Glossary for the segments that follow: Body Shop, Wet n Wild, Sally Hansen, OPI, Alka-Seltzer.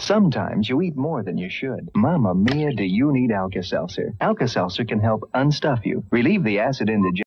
Sometimes you eat more than you should. Mama mia, do you need Alka-Seltzer? Alka-Seltzer can help unstuff you, relieve the acid indigestion.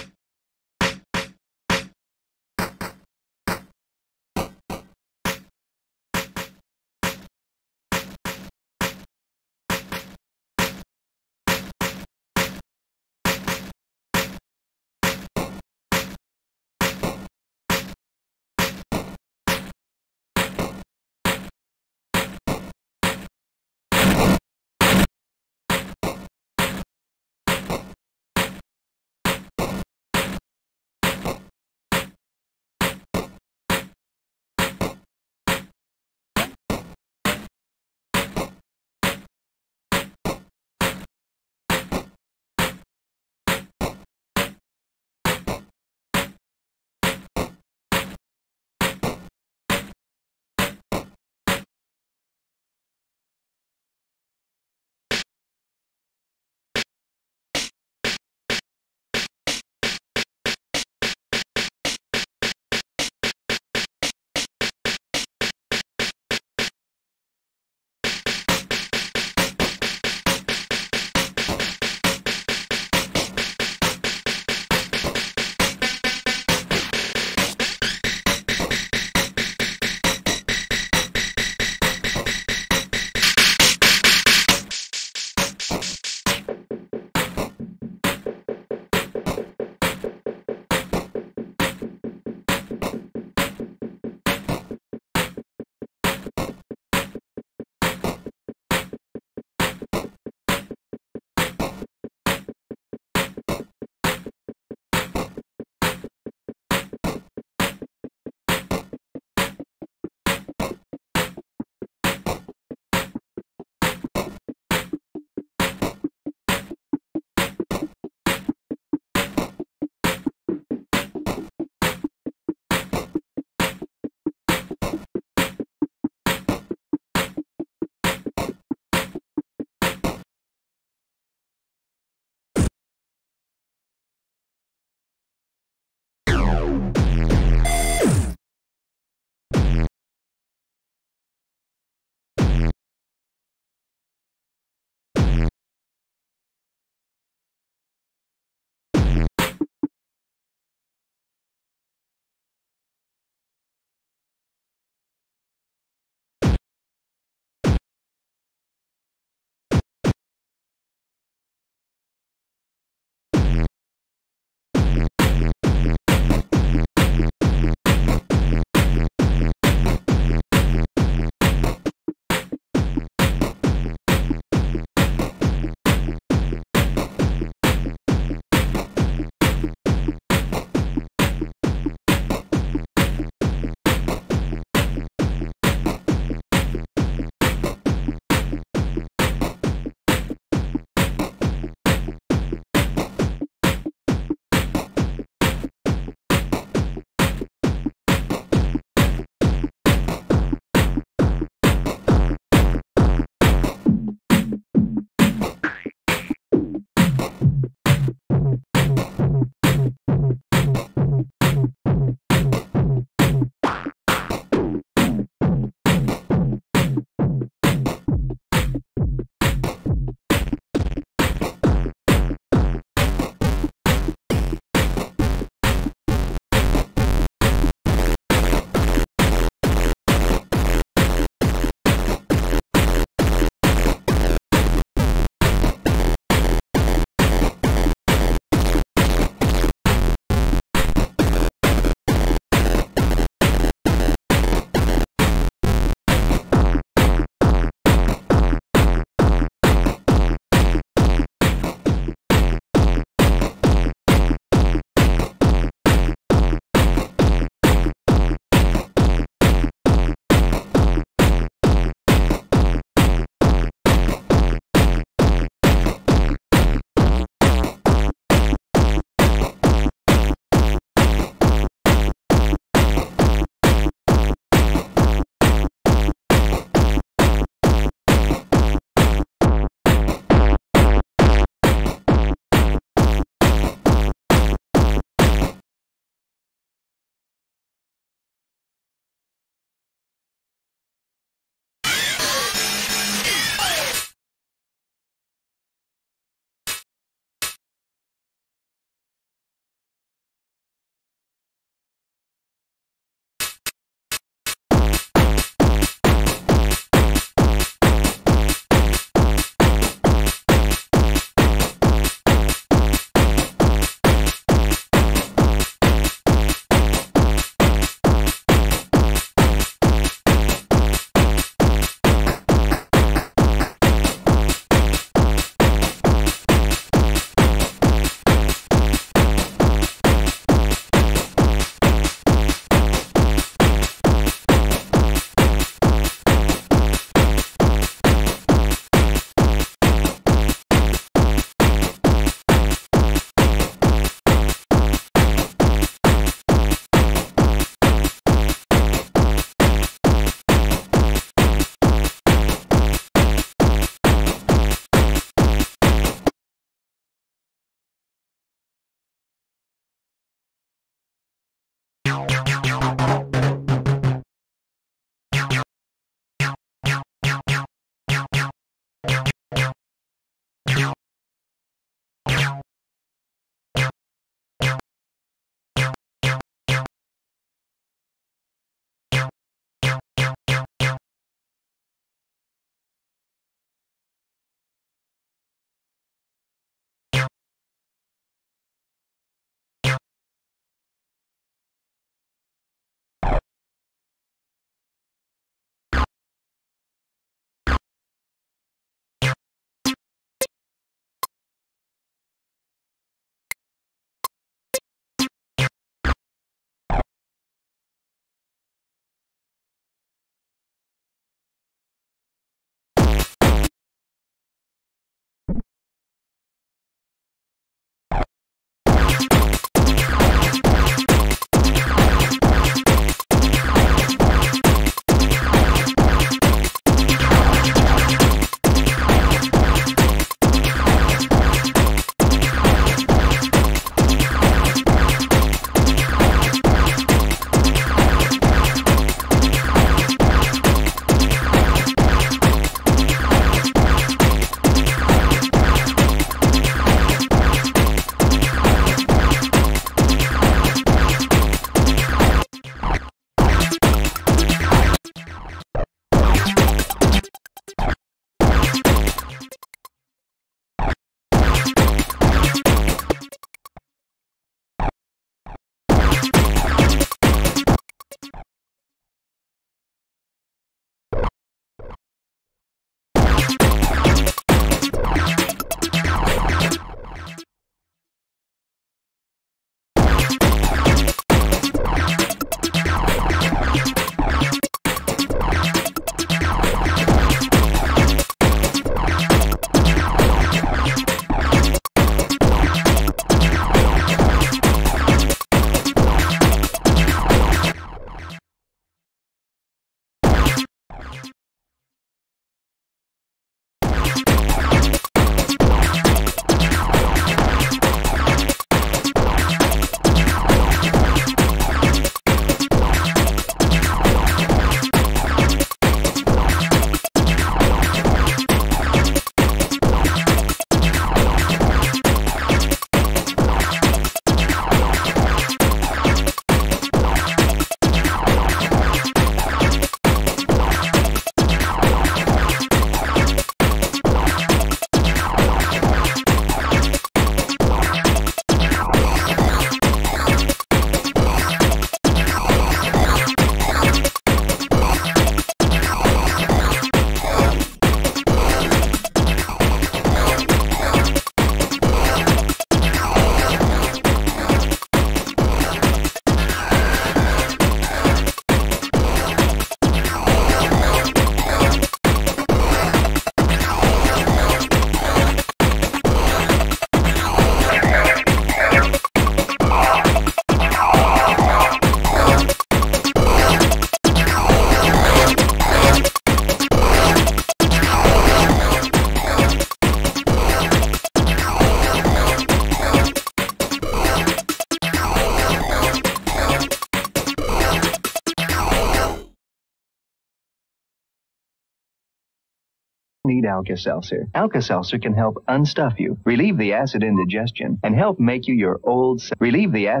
Need Alka-Seltzer. Alka-Seltzer can help unstuff you, relieve the acid indigestion, and help make you your old self. Relieve the acid.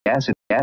acid.